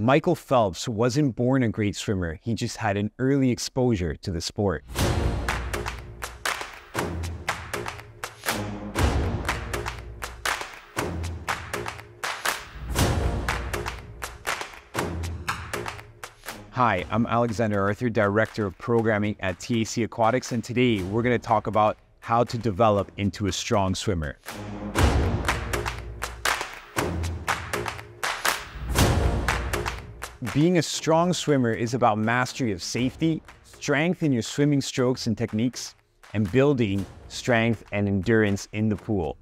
Michael Phelps wasn't born a great swimmer, he just had an early exposure to the sport. Hi, I'm Alexander Arthur, Director of Programming at TAC Aquatics, and today we're going to talk about how to develop into a strong swimmer. Being a strong swimmer is about mastery of safety, strength in your swimming strokes and techniques, and building strength and endurance in the pool.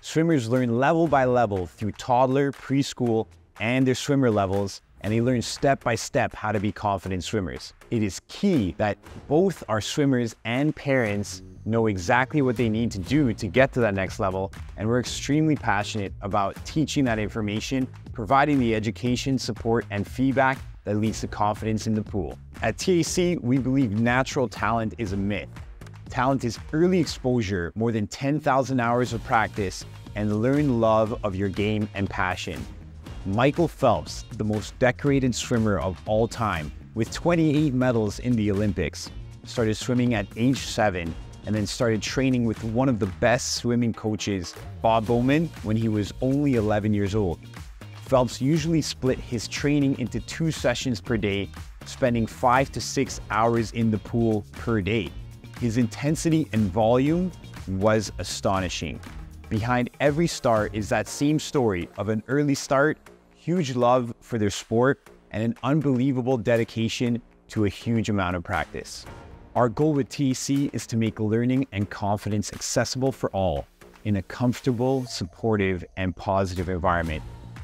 Swimmers learn level by level through toddler, preschool, and their swimmer levels, and they learn step by step how to be confident swimmers. It is key that both our swimmers and parents know exactly what they need to do to get to that next level, and we're extremely passionate about teaching that information, providing the education, support, and feedback that leads to confidence in the pool. At TAC, we believe natural talent is a myth. Talent is early exposure, more than 10,000 hours of practice, and the learned love of your game and passion. Michael Phelps, the most decorated swimmer of all time, with 28 medals in the Olympics, started swimming at age 7 and then started training with one of the best swimming coaches, Bob Bowman, when he was only 11 years old. Phelps usually split his training into 2 sessions per day, spending 5 to 6 hours in the pool per day. His intensity and volume was astonishing. Behind every star is that same story of an early start, huge love for their sport, and an unbelievable dedication to a huge amount of practice. Our goal with TAC is to make learning and confidence accessible for all in a comfortable, supportive, and positive environment.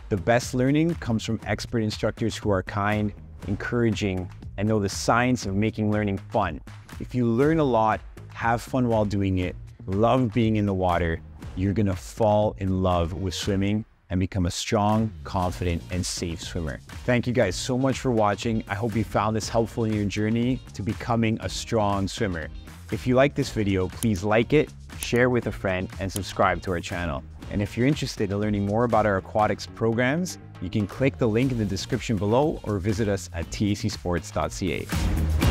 The best learning comes from expert instructors who are kind, encouraging, and know the science of making learning fun. If you learn a lot, have fun while doing it, love being in the water, you're gonna fall in love with swimming and become a strong, confident, and safe swimmer. Thank you guys so much for watching. I hope you found this helpful in your journey to becoming a strong swimmer. If you like this video, please like it, share with a friend, and subscribe to our channel. And if you're interested in learning more about our aquatics programs, you can click the link in the description below or visit us at tacsports.ca.